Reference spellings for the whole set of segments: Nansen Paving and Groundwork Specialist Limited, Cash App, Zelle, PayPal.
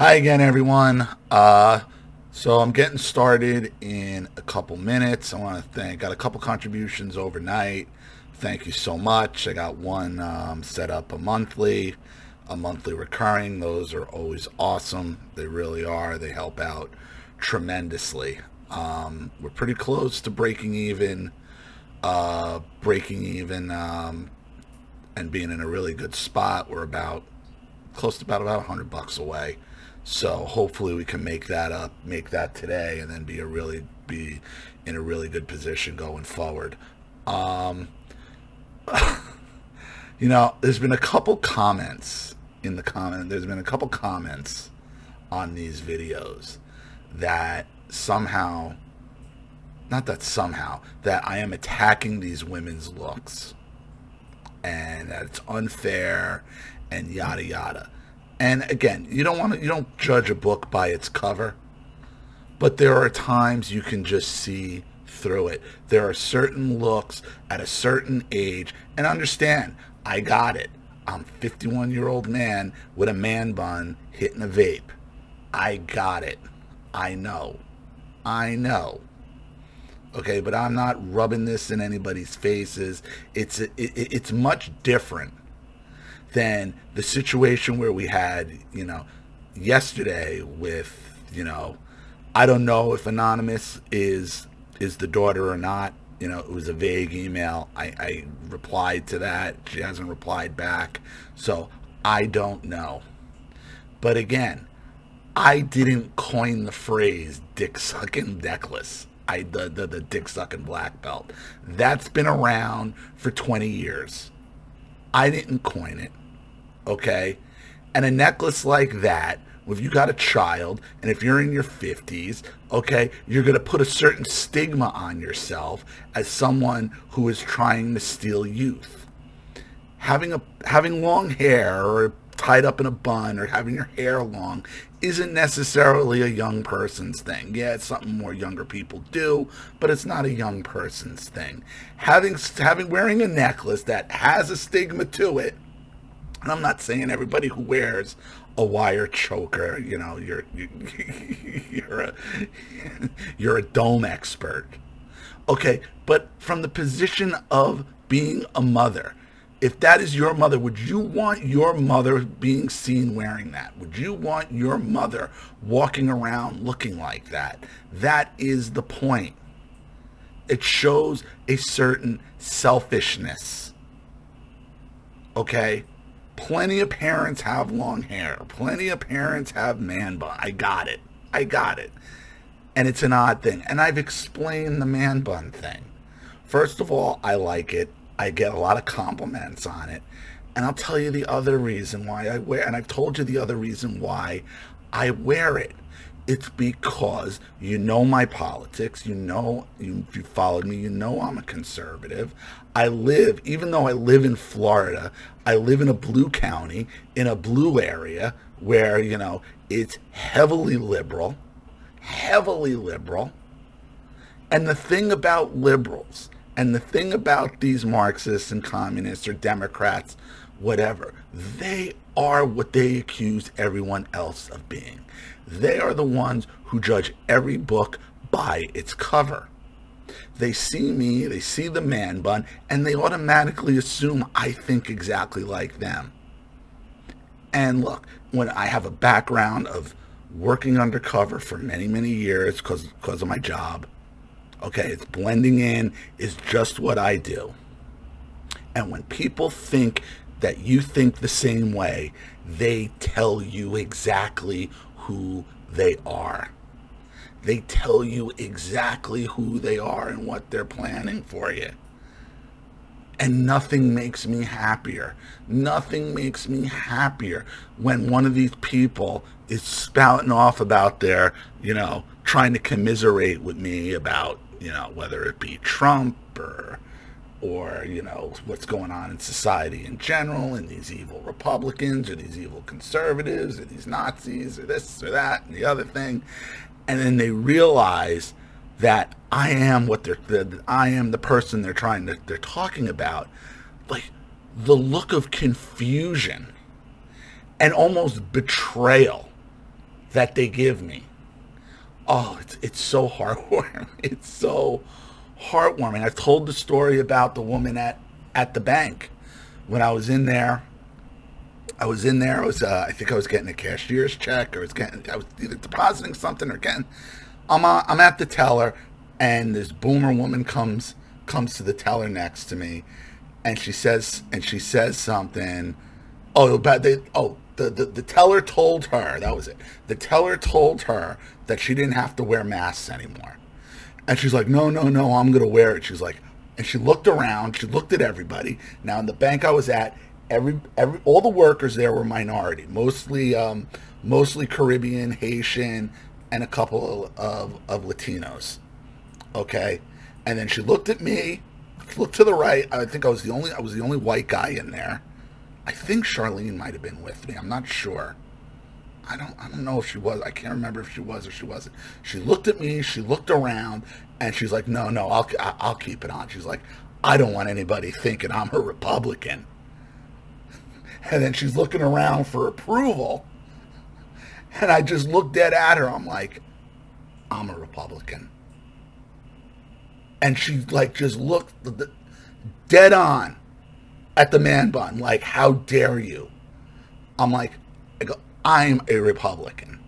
Hi again, everyone. So I'm getting started in a couple minutes. I want to got a couple contributions overnight. Thank you so much. I got one set up a monthly recurring. Those are always awesome. They really are. They help out tremendously. We're pretty close to breaking even, and being in a really good spot. We're about close to about $100 away. So hopefully we can make that today, and then be in a really good position going forward. You know, there's been a couple comments on these videos that somehow, that I am attacking these women's looks and that it's unfair and yada yada. And again, you don't judge a book by its cover, but there are times you can just see through it. There are certain looks at a certain age, and understand, I got it. I'm a 51-year-old man with a man bun hitting a vape. I got it. I know. Okay, but I'm not rubbing this in anybody's faces. It's much different than the situation where we had, you know, yesterday with, you know, I don't know if Anonymous is the daughter or not. You know, it was a vague email. I replied to that. She hasn't replied back. So I don't know. But again, I didn't coin the phrase dick sucking necklace. The dick sucking black belt. That's been around for 20 years. I didn't coin it. Okay, and a necklace like that, if you got a child and if you're in your 50s, okay, you're going to put a certain stigma on yourself as someone who is trying to steal youth. Having long hair or tied up in a bun or having your hair long isn't necessarily a young person's thing. Yeah, it's something more younger people do, but it's not a young person's thing. Wearing a necklace that has a stigma to it, and I'm not saying everybody who wears a wire choker, you know, you're a dome expert. Okay, but from the position of being a mother, if that is your mother, would you want your mother being seen wearing that? Would you want your mother walking around looking like that? That is the point. It shows a certain selfishness. Okay? Plenty of parents have long hair. Plenty of parents have man bun. I got it. And it's an odd thing. And I've explained the man bun thing. First of all, I like it. I get a lot of compliments on it. And I'll tell you the other reason why I wear it. And I've told you the other reason why I wear it. It's because you know my politics. You know, if you followed me, you know I'm a conservative. Even though I live in Florida, I live in a blue county, in a blue area where, you know, it's heavily liberal. And the thing about liberals and the thing about these Marxists and communists or Democrats, whatever, they are what they accuse everyone else of being. They are the ones who judge every book by its cover. They see me, they see the man bun, and they automatically assume I think exactly like them. And look, when I have a background of working undercover for many, many years because of my job, okay, it's blending in, is just what I do. And when people think that you think the same way, they tell you exactly who they are. They tell you exactly who they are and what they're planning for you. And nothing makes me happier. Nothing makes me happier when one of these people is spouting off about their, you know, trying to commiserate with me about, you know, whether it be Trump or you know, what's going on in society in general, and these evil Republicans or these evil conservatives or these Nazis or this or that and the other thing. And then they realize that I am the person they're talking about. Like, the look of confusion and almost betrayal that they give me. Oh, it's so heartwarming. It's so heartwarming. I've told the story about the woman at the bank. When I was in there, I was I think I was getting a cashier's check, or I was either depositing something or getting. I'm at the teller, and this boomer woman comes to the teller next to me, and she says something. The teller told her, that was it. The teller told her that she didn't have to wear masks anymore. And she's like, no, I'm going to wear it. She's like, and she looked around, she looked at everybody. Now in the bank I was at, all the workers there were minority, mostly Caribbean, Haitian, and a couple of Latinos. Okay. And then she looked at me, looked to the right. I think I was the only white guy in there. I think Charlene might have been with me. I'm not sure. I don't know if she was. I can't remember if she was or she wasn't. She looked at me. She looked around, and she's like, "No, I'll keep it on." She's like, "I don't want anybody thinking I'm a Republican." And then she's looking around for approval, and I just looked dead at her. I'm like, "I'm a Republican," and she like just looked dead on at the man bun, like, how dare you? I'm like, I'm a Republican.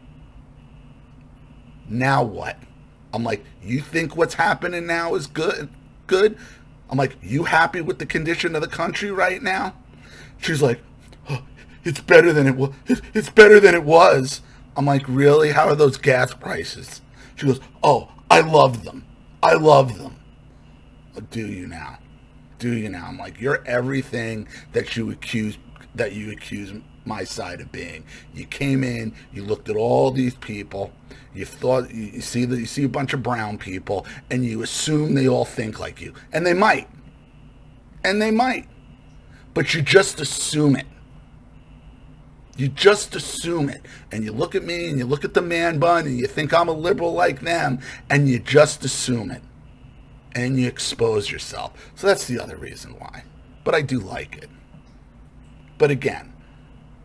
Now what? I'm like, you think what's happening now is good? I'm like, you happy with the condition of the country right now? She's like, oh, it's better than it was. It's better than it was. I'm like, really? How are those gas prices? She goes, oh, I love them. I love them. Do you now? Do you now? I'm like, you're everything that you accuse my side of being. You came in, you looked at all these people, you thought you see a bunch of brown people, and you assume they all think like you, and they might, but you just assume it. You just assume it, and you look at me, and you look at the man bun, and you think I'm a liberal like them, and you just assume it. And you expose yourself. So that's the other reason why. But I do like it. But again,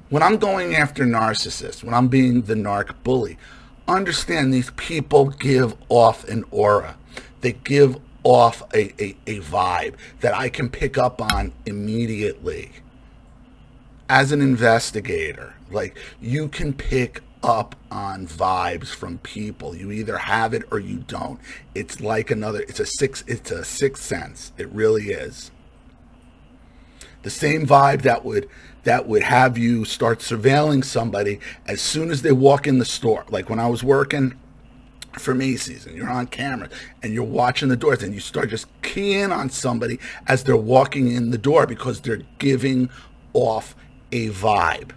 when I'm going after narcissists, when I'm being the narc bully, understand these people give off an aura. They give off a vibe that I can pick up on immediately. As an investigator, like, you can pick up on vibes from people. You either have it or you don't. It's like it's a sixth sense. It really is. The same vibe that would have you start surveilling somebody as soon as they walk in the store. Like when I was working for Macy's, and you're on camera and you're watching the doors, and you start just keying on somebody as they're walking in the door because they're giving off a vibe.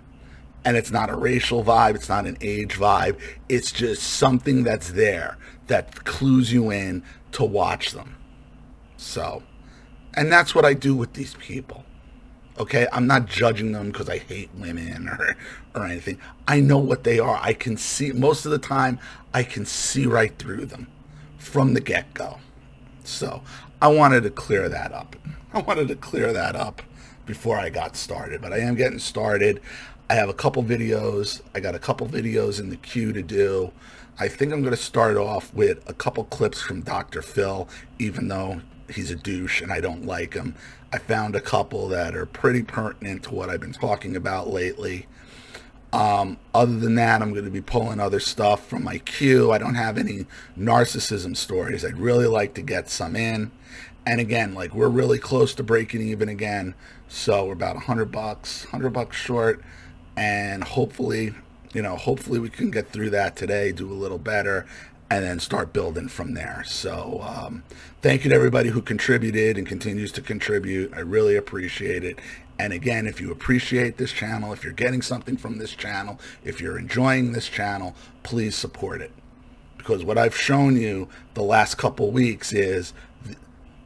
And it's not a racial vibe, it's not an age vibe, it's just something that's there that clues you in to watch them. So, and that's what I do with these people, okay? I'm not judging them because I hate women or anything. I know what they are. I can see, most of the time, I can see right through them from the get-go. So, I wanted to clear that up. I wanted to clear that up before I got started, but I am getting started. I have a couple videos. I got a couple videos in the queue to do. I think I'm going to start off with a couple clips from Dr. Phil, even though he's a douche and I don't like him. I found a couple that are pretty pertinent to what I've been talking about lately. Other than that, I'm going to be pulling other stuff from my queue. I don't have any narcissism stories. I'd really like to get some in. And again, like, we're really close to breaking even again. So we're about $100 short. And hopefully, you know, hopefully we can get through that today, do a little better, and then start building from there. So thank you to everybody who contributed and continues to contribute. I really appreciate it. And again, if you appreciate this channel, if you're getting something from this channel, if you're enjoying this channel, please support it. Because what I've shown you the last couple weeks is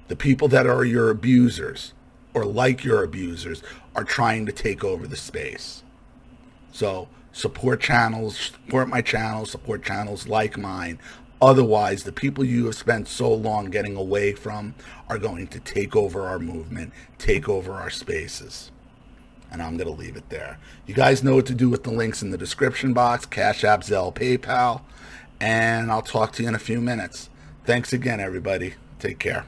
the people that are your abusers or like your abusers are trying to take over the space. So support channels, support my channel, support channels like mine. Otherwise, the people you have spent so long getting away from are going to take over our movement, take over our spaces. and I'm going to leave it there. You guys know what to do with the links in the description box, Cash App, Zelle, PayPal, and I'll talk to you in a few minutes. Thanks again, everybody. Take care.